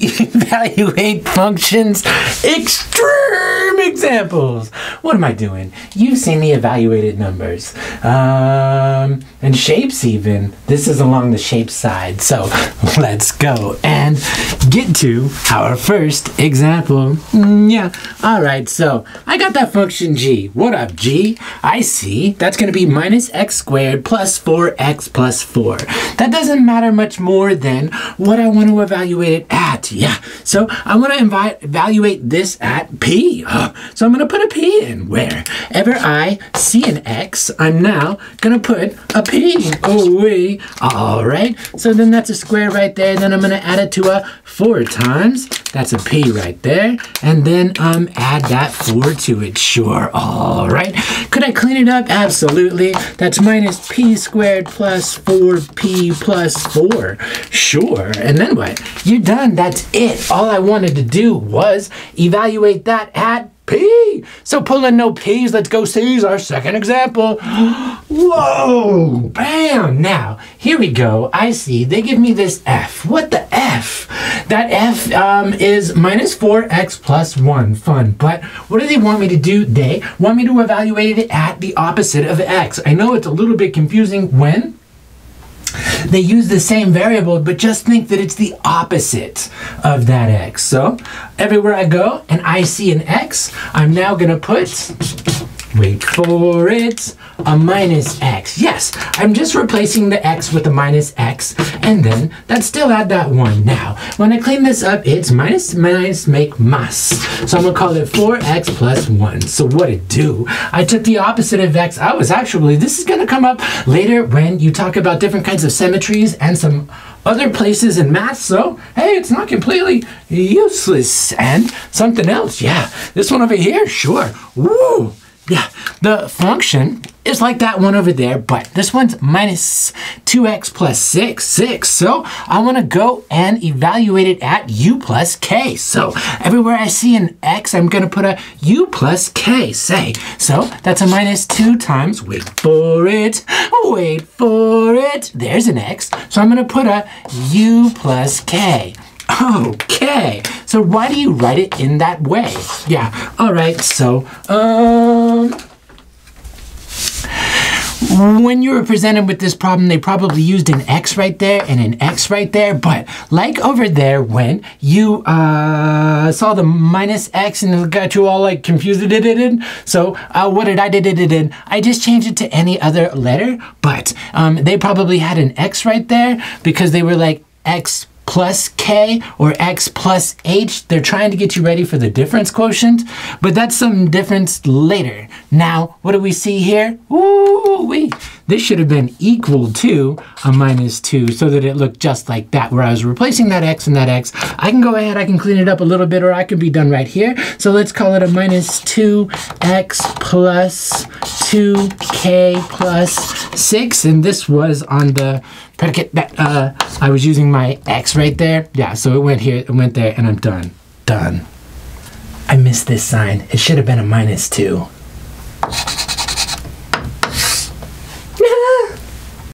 evaluate functions. Extreme examples. What am I doing? You've seen the evaluated numbers. And shapes even. This is along the shape side. So let's go and get to our first example. Alright, so I got that function g. What up, g? I see that's going to be minus x squared plus 4x plus 4. That doesn't matter much more than what I want to evaluate it at. Yeah, so I want to evaluate this at p. So I'm going to put a p in. Wherever I see an x, I'm now going to put a p. Oh, wait. All right. So then that's a square right there. Then I'm going to add it to a 4 times. That's a p right there. And then add that 4 to it. Sure. All right. Could I clean it up? Absolutely. That's minus p squared plus 4p plus 4. Sure. And then what? You're done. That's it. All I wanted to do was evaluate that at p. So pulling no p's, let's go see our second example. Whoa, bam. Now, here we go. I see they give me this f. What the f? That f is minus 4x plus 1. Fun. But what do they want me to do? They want me to evaluate it at the opposite of x. I know it's a little bit confusing when they use the same variable, but just think that it's the opposite of that x. So everywhere I go and I see an x, I'm now going to put, wait for it, a minus x. Yes, I'm just replacing the x with a minus x, and then that's still at that 1. Now, when I clean this up, it's minus minus make mas. So I'm going to call it 4x plus 1. So what it do? I took the opposite of x. I was actually, this is going to come up later when you talk about different kinds of symmetries and some other places in math, so hey, it's not completely useless. And something else, yeah, this one over here, sure. Woo! Yeah, the function is like that one over there, but this one's minus 2x plus 6, 6. So I want to go and evaluate it at u plus k. So everywhere I see an x, I'm going to put a u plus k, say. So that's a minus 2 times, wait for it, wait for it. There's an x, so I'm going to put a u plus k. Okay, so why do you write it in that way? Yeah, all right, so, when you were presented with this problem, they probably used an x right there and an x right there, but like over there when you saw the minus x and it got you all like confused, so what did I do? I just changed it to any other letter, but they probably had an x right there because they were like x plus k or x plus h. They're trying to get you ready for the difference quotient, but that's some difference later. Now, what do we see here? Ooh-wee. This should have been equal to a minus 2 so that it looked just like that, where I was replacing that x and that x. I can go ahead, I can clean it up a little bit, or I can be done right here. So let's call it a minus 2x plus 2k plus 6, and this was on the predicate that I was using my x right there. Yeah, so it went here, it went there, and I'm done. I missed this sign. It should have been a minus 2.